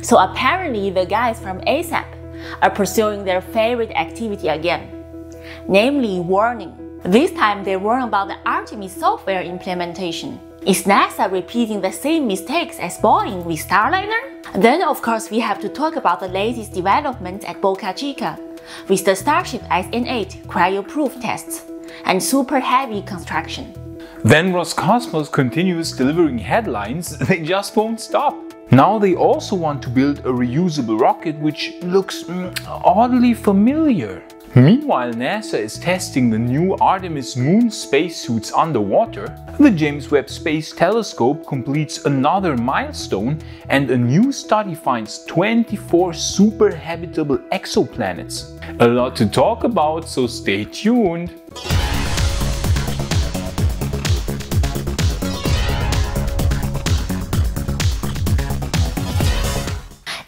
So apparently the guys from ASAP are pursuing their favorite activity again, namely warning. This time they warn about the Artemis software implementation. Is NASA repeating the same mistakes as Boeing with Starliner? Then of course we have to talk about the latest developments at Boca Chica, with the Starship SN8 cryo-proof tests and Super Heavy construction. Then Roscosmos continues delivering headlines, they just won't stop. Now they also want to build a reusable rocket which looks oddly familiar. Meanwhile, NASA is testing the new Artemis moon spacesuits underwater, the James Webb Space Telescope completes another milestone, and a new study finds 24 super habitable exoplanets. A lot to talk about, so stay tuned!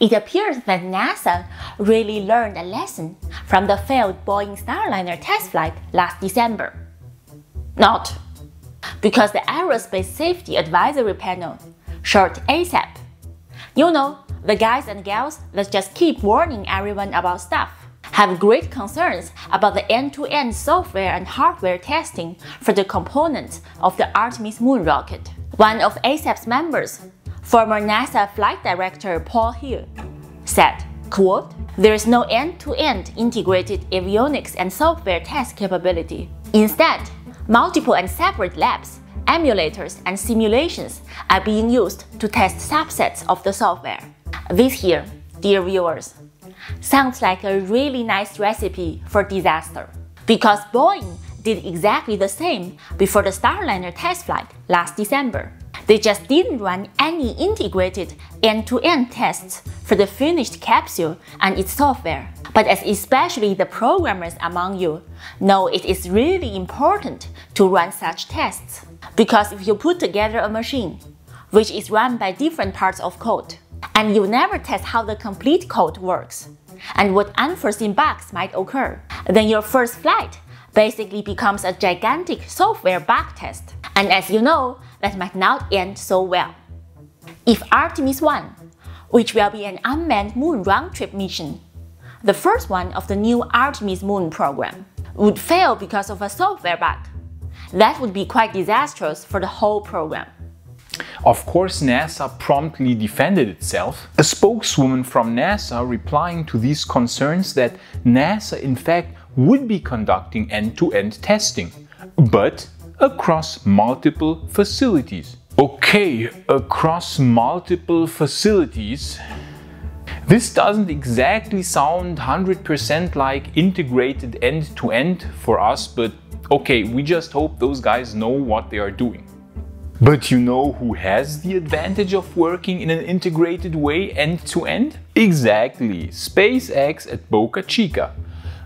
It appears that NASA really learned a lesson from the failed Boeing Starliner test flight last December. Not. Because the Aerospace Safety Advisory Panel, short ASAP, you know, the guys and gals that just keep warning everyone about stuff, have great concerns about the end-to-end software and hardware testing for the components of the Artemis moon rocket. One of ASAP's members, former NASA flight director Paul Hill, said, quote, "There is no end-to-end integrated avionics and software test capability. Instead, multiple and separate labs, emulators, and simulations are being used to test subsets of the software." This here, dear viewers, sounds like a really nice recipe for disaster. Because Boeing did exactly the same before the Starliner test flight last December. They just didn't run any integrated end-to-end tests for the finished capsule and its software. But as especially the programmers among you know, it is really important to run such tests. Because if you put together a machine, which is run by different parts of code, and you never test how the complete code works, and what unforeseen bugs might occur, then your first flight basically becomes a gigantic software bug test. And as you know, that might not end so well. If Artemis 1, which will be an unmanned moon round-trip mission, the first one of the new Artemis moon program, would fail because of a software bug, that would be quite disastrous for the whole program. Of course, NASA promptly defended itself. A spokeswoman from NASA replying to these concerns that NASA in fact would be conducting end-to-end testing, but across multiple facilities. Okay, across multiple facilities. This doesn't exactly sound 100% like integrated end-to-end for us, but okay, we just hope those guys know what they are doing. But you know who has the advantage of working in an integrated way end-to-end? Exactly, SpaceX at Boca Chica.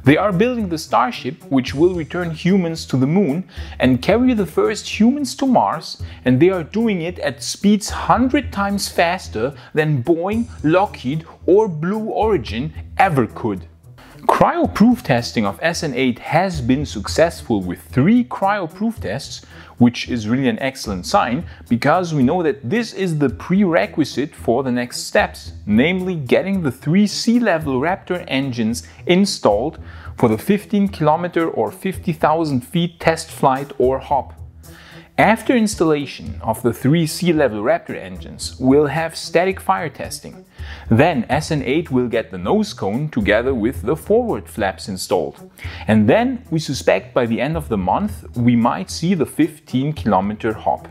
They are building the Starship, which will return humans to the moon and carry the first humans to Mars, and they are doing it at speeds 100 times faster than Boeing, Lockheed or Blue Origin ever could. Cryo-proof testing of SN8 has been successful with 3 cryo-proof tests, which is really an excellent sign, because we know that this is the prerequisite for the next steps, namely getting the 3 sea-level Raptor engines installed for the 15-kilometer or 50,000 feet test flight or hop. After installation of the 3 sea-level Raptor engines, we'll have static fire testing. Then SN8 will get the nose cone together with the forward flaps installed. And then we suspect by the end of the month we might see the 15-kilometer hop.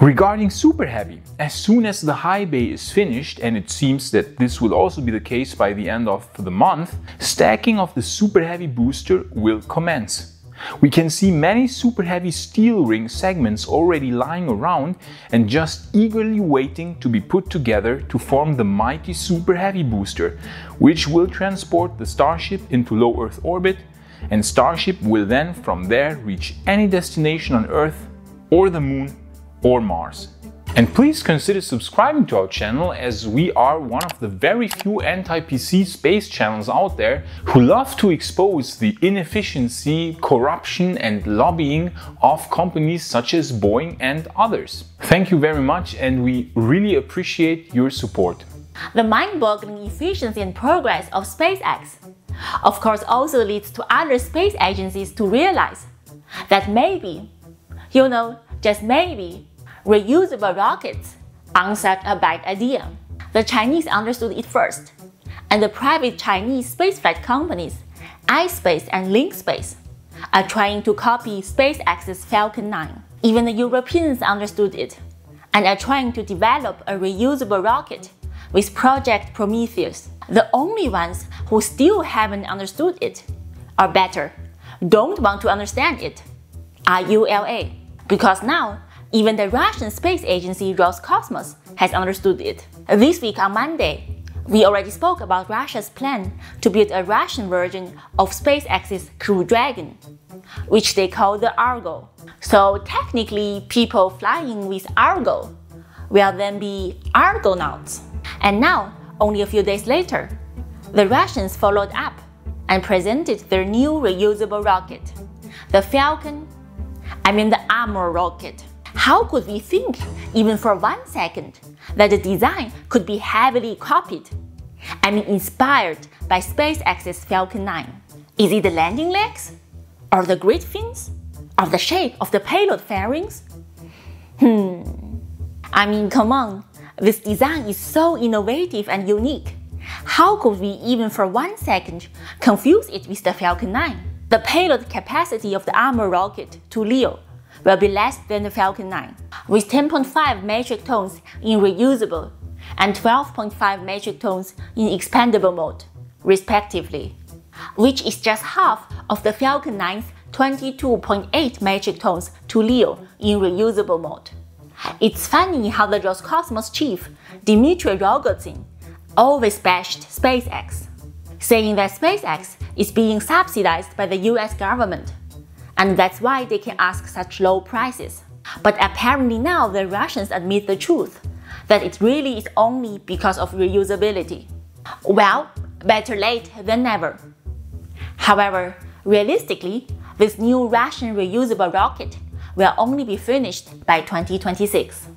Regarding Super Heavy, as soon as the high bay is finished, and it seems that this will also be the case by the end of the month, stacking of the Super Heavy booster will commence. We can see many Super Heavy steel ring segments already lying around and just eagerly waiting to be put together to form the mighty Super Heavy booster, which will transport the Starship into low Earth orbit, and Starship will then from there reach any destination on Earth or the Moon or Mars. And please consider subscribing to our channel, as we are one of the very few anti-PC space channels out there who love to expose the inefficiency, corruption and lobbying of companies such as Boeing and others. Thank you very much, and we really appreciate your support. the mind-boggling efficiency and progress of SpaceX, of course, also leads to other space agencies to realize that maybe, you know, just maybe, reusable rockets aren't such a bad idea. The Chinese understood it first, and the private Chinese spaceflight companies iSpace and Linkspace are trying to copy SpaceX's Falcon 9. Even the Europeans understood it and are trying to develop a reusable rocket with Project Prometheus. The only ones who still haven't understood it, or better, don't want to understand it, are ULA. Because now, even the Russian space agency Roscosmos has understood it. This week on Monday, we already spoke about Russia's plan to build a Russian version of SpaceX's Crew Dragon, which they call the Argo. So technically, people flying with Argo will then be Argonauts. And now, only a few days later, the Russians followed up and presented their new reusable rocket, the Falcon, I mean the Amur rocket. How could we think, even for 1 second, that the design could be heavily copied, I mean inspired by SpaceX's Falcon 9? Is it the landing legs? Or the grid fins? Or the shape of the payload fairings? I mean, come on, this design is so innovative and unique. How could we even for 1 second confuse it with the Falcon 9? The payload capacity of the Amur rocket to LEO will be less than the Falcon 9, with 10.5 metric tons in reusable and 12.5 metric tons in expandable mode, respectively, which is just half of the Falcon 9's 22.8 metric tons to LEO in reusable mode. It's funny how the Roscosmos chief, Dmitry Rogozin, always bashed SpaceX, saying that SpaceX is being subsidized by the US government, and that's why they can ask such low prices. But apparently now the Russians admit the truth, that it really is only because of reusability. Well, better late than never. However, realistically, this new Russian reusable rocket will only be finished by 2026.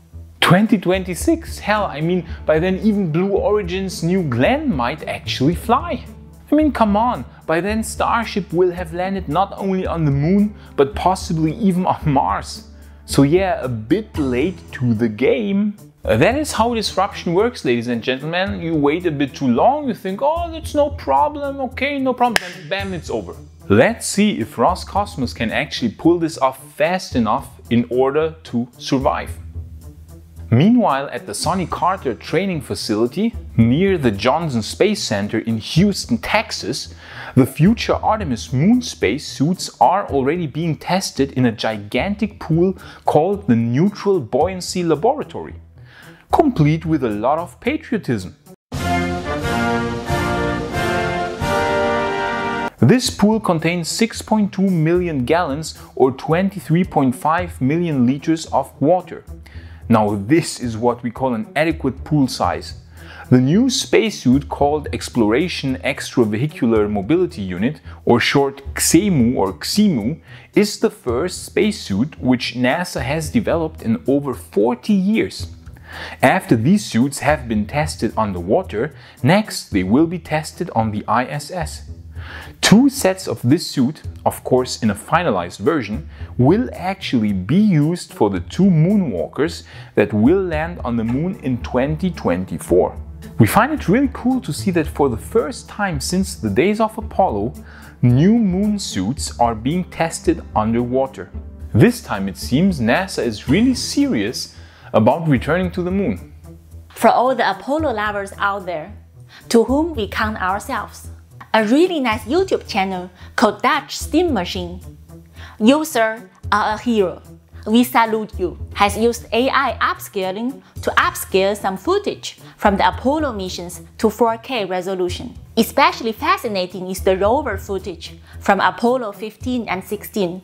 2026? Hell, I mean, by then even Blue Origin's New Glenn might actually fly. I mean, come on, by then Starship will have landed not only on the moon, but possibly even on Mars. So yeah, a bit late to the game. That is how disruption works, ladies and gentlemen. You wait a bit too long, you think, oh, that's no problem, okay, no problem, and bam, it's over. Let's see if Roscosmos can actually pull this off fast enough in order to survive. Meanwhile, at the Sonny Carter Training Facility near the Johnson Space Center in Houston, Texas, the future Artemis moon space suits are already being tested in a gigantic pool called the Neutral Buoyancy Laboratory, complete with a lot of patriotism. This pool contains 6.2 million gallons or 23.5 million liters of water. Now this is what we call an adequate pool size. The new spacesuit called Exploration Extravehicular Mobility Unit, or short XEMU or XEMU, is the first spacesuit which NASA has developed in over 40 years. After these suits have been tested underwater, next they will be tested on the ISS. Two sets of this suit, of course in a finalized version, will actually be used for the two moonwalkers that will land on the moon in 2024. We find it really cool to see that for the first time since the days of Apollo, new moon suits are being tested underwater. This time it seems NASA is really serious about returning to the moon. For all the Apollo lovers out there, to whom we count ourselves, a really nice YouTube channel called Dutch Steam Machine. You, sir, are a hero. We salute you. Has used AI upscaling to upscale some footage from the Apollo missions to 4K resolution. Especially fascinating is the rover footage from Apollo 15 and 16.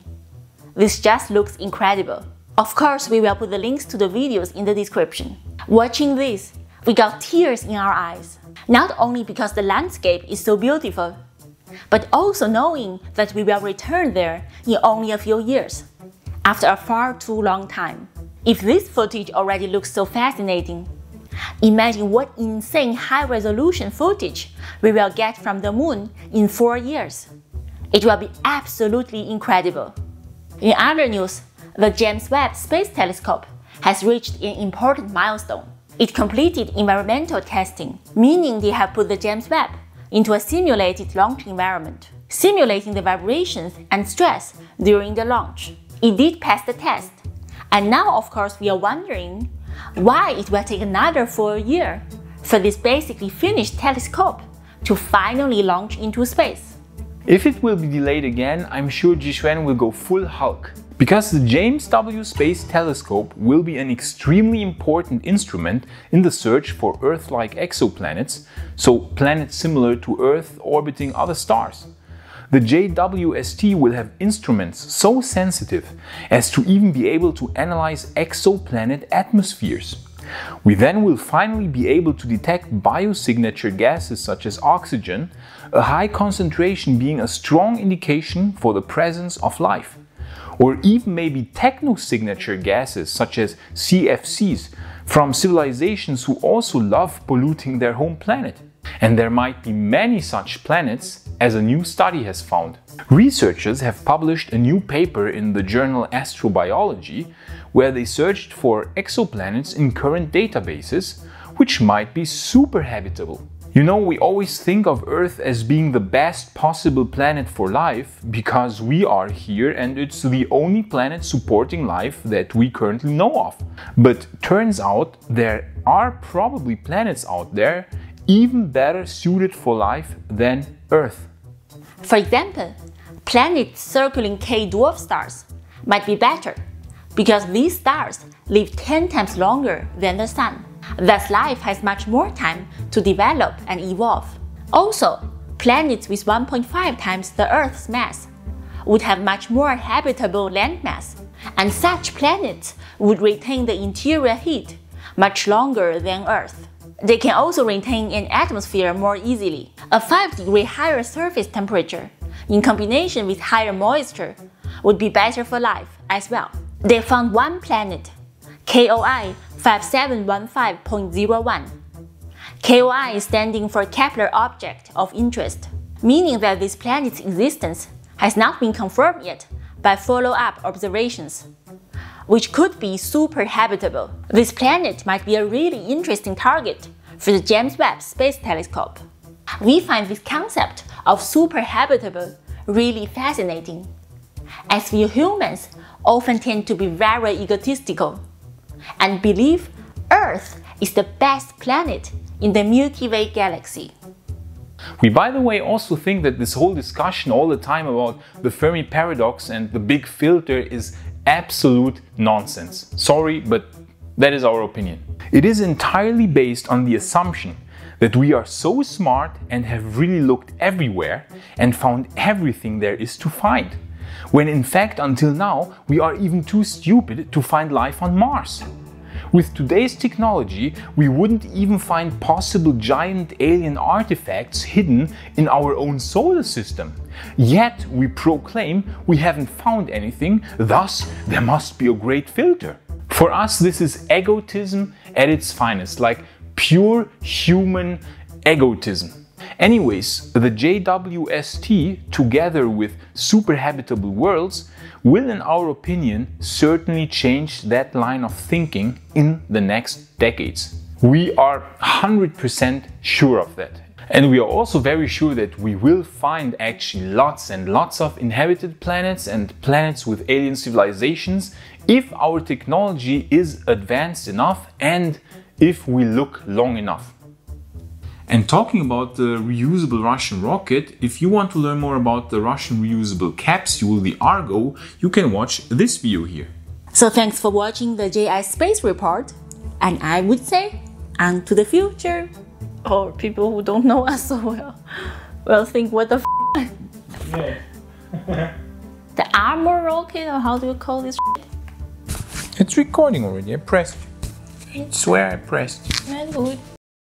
This just looks incredible. Of course, we will put the links to the videos in the description. Watching this, we got tears in our eyes, not only because the landscape is so beautiful, but also knowing that we will return there in only a few years, after a far too long time. If this footage already looks so fascinating, Imagine what insane high-resolution footage we will get from the moon in 4 years. It will be absolutely incredible. In other news, the James Webb Space Telescope has reached an important milestone. It completed environmental testing, meaning they have put the James Webb into a simulated launch environment, simulating the vibrations and stress during the launch. It did pass the test, and now of course we are wondering why it will take another full year for this basically finished telescope to finally launch into space. If it will be delayed again, I'm sure Jishuan will go full Hulk, because the James W. Space Telescope will be an extremely important instrument in the search for Earth-like exoplanets, so planets similar to Earth orbiting other stars. The JWST will have instruments so sensitive as to even be able to analyze exoplanet atmospheres. We then will finally be able to detect biosignature gases such as oxygen, a high concentration being a strong indication for the presence of life. Or even maybe technosignature gases such as CFCs from civilizations who also love polluting their home planet. And there might be many such planets, as a new study has found. Researchers have published a new paper in the journal Astrobiology, where they searched for exoplanets in current databases, which might be super habitable. You know, we always think of Earth as being the best possible planet for life, because we are here and it's the only planet supporting life that we currently know of. But turns out there are probably planets out there even better suited for life than Earth. For example, planets circling K dwarf stars might be better, because these stars live 10 times longer than the Sun. Thus, life has much more time to develop and evolve. Also, planets with 1.5 times the Earth's mass would have much more habitable landmass, and such planets would retain the interior heat much longer than Earth. They can also retain an atmosphere more easily. A 5-degree higher surface temperature, in combination with higher moisture, would be better for life as well. They found one planet, KOI 5715.01. KOI is standing for Kepler Object of Interest, meaning that this planet's existence has not been confirmed yet by follow-up observations, which could be super habitable. This planet might be a really interesting target for the James Webb Space Telescope. We find this concept of super habitable really fascinating, as we humans often tend to be very egotistical and believe Earth is the best planet in the Milky Way galaxy. We, by the way, also think that this whole discussion all the time about the Fermi paradox and the big filter is absolute nonsense. Sorry, but that is our opinion. It is entirely based on the assumption that we are so smart and have really looked everywhere and found everything there is to find, when in fact until now we are even too stupid to find life on Mars. With today's technology, we wouldn't even find possible giant alien artifacts hidden in our own solar system. Yet we proclaim we haven't found anything, thus there must be a great filter. For us, this is egotism at its finest, like pure human egotism. Anyways, the JWST, together with super habitable worlds, will in our opinion certainly change that line of thinking in the next decades. We are 100% sure of that. And we are also very sure that we will find actually lots and lots of inhabited planets and planets with alien civilizations if our technology is advanced enough and if we look long enough. And talking about the reusable Russian rocket, if you want to learn more about the Russian reusable capsule, the Argo, you can watch this video here. So thanks for watching the JI Space Report, and I would say, on to the future. Or people who don't know us so well will think, what the f***? Yeah. The Amur rocket, or how do you call this shit? It's recording already, I pressed. I swear I pressed. That's good.